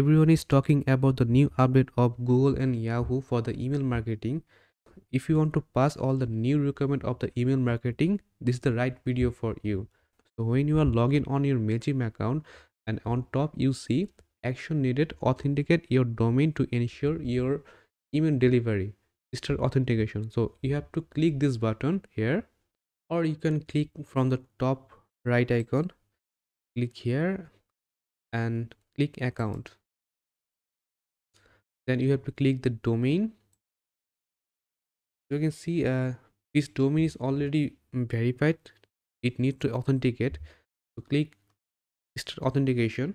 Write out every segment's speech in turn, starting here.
Everyone is talking about the new update of Google and Yahoo for the email marketing. If you want to pass all the new requirement of the email marketing, this is the right video for you. So when you are logging on your MailChimp account, and on top you see action needed, authenticate your domain to ensure your email delivery. Start authentication. So you have to click this button here, or you can click from the top right icon, click here and click account. Then you have to click the domain. You can see this domain is already verified, it needs to authenticate. So click start authentication.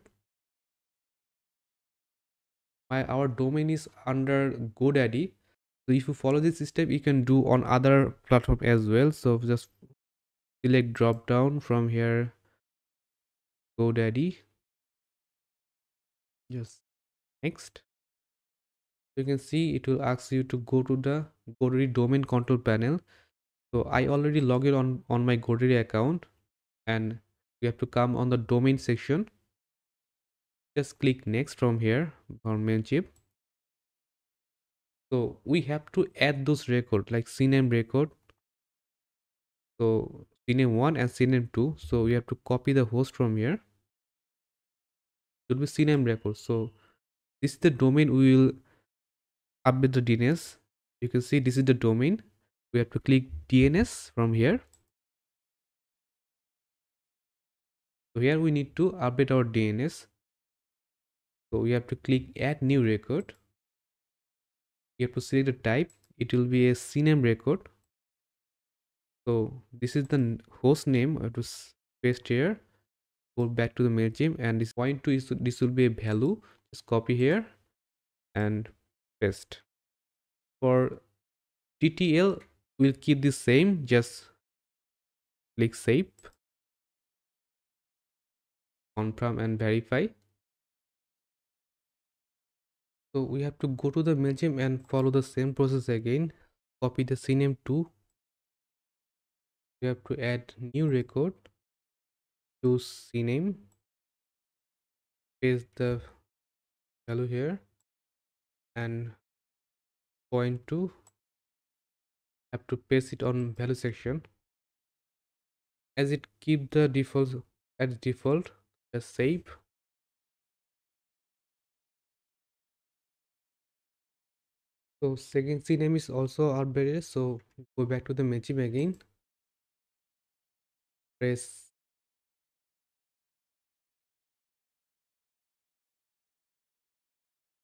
Our domain is under GoDaddy, so if you follow this step you can do on other platform as well. So just select drop down from here, GoDaddy, just next. You can see it will ask you to go to the GoDaddy domain control panel. So I already logged on my GoDaddy account, and you have to come on the domain section. Just click next from here on MailChimp. So we have to add those record like CNAME record. So CNAME 1 and CNAME 2. So we have to copy the host from here. It will be CNAME record. So this is the domain we will update the DNS. You can see this is the domain. We have to click DNS from here. So here we need to update our DNS. So we have to click add new record. You have to select the type. It will be a CNAME record. So this is the host name. I have to paste here. Go back to the MailChimp, and this point two is this will be a value. Just copy here and paste. For TTL, we'll keep this same. Just click save, confirm and verify. So we have to go to the MailChimp and follow the same process again. Copy the CNAME 2. We have to add new record to CNAME. Paste the value here and point 2. Have to paste it on value section. As it keep the default as default. Just save. So second CNAME is also updated. So go back to the MailChimp again. Press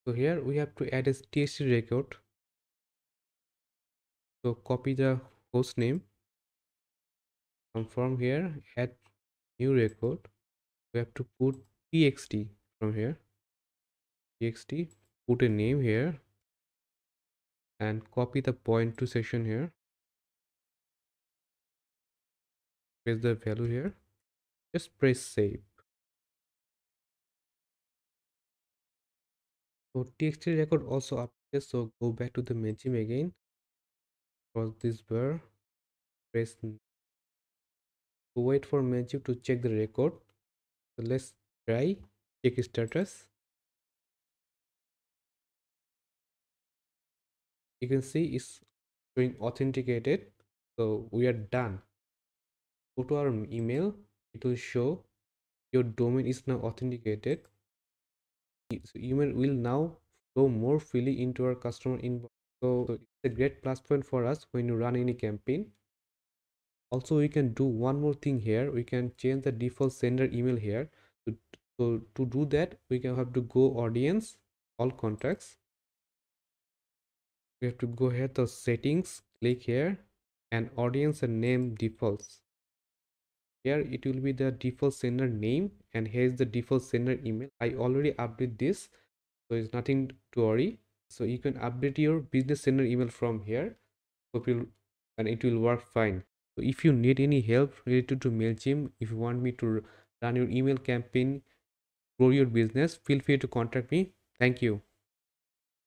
so here we have to add a TXT record. So copy the host name. From here, add new record. We have to put TXT from here. TXT, put a name here. And copy the point to section here. Paste the value here. Just press save. So TXT record also updated. So go back to the MailChimp again. Cross this bar. Press. Wait for MailChimp to check the record. So let's try check status. You can see it's showing authenticated. So we are done. Go to our email. It will show your domain is now authenticated. So email will now flow more freely into our customer inbox. So it's a great plus point for us when you run any campaign. Also, we can do one more thing here. We can change the default sender email here. So to do that, we can have to go audience, all contacts. We have to go here to settings, click here and audience and name defaults. Here it will be the default sender name, and here is the default sender email. I already updated this, so it's nothing to worry. So you can update your business sender email from here, and it will work fine. So if you need any help related to MailChimp, if you want me to run your email campaign, grow your business, feel free to contact me. Thank you.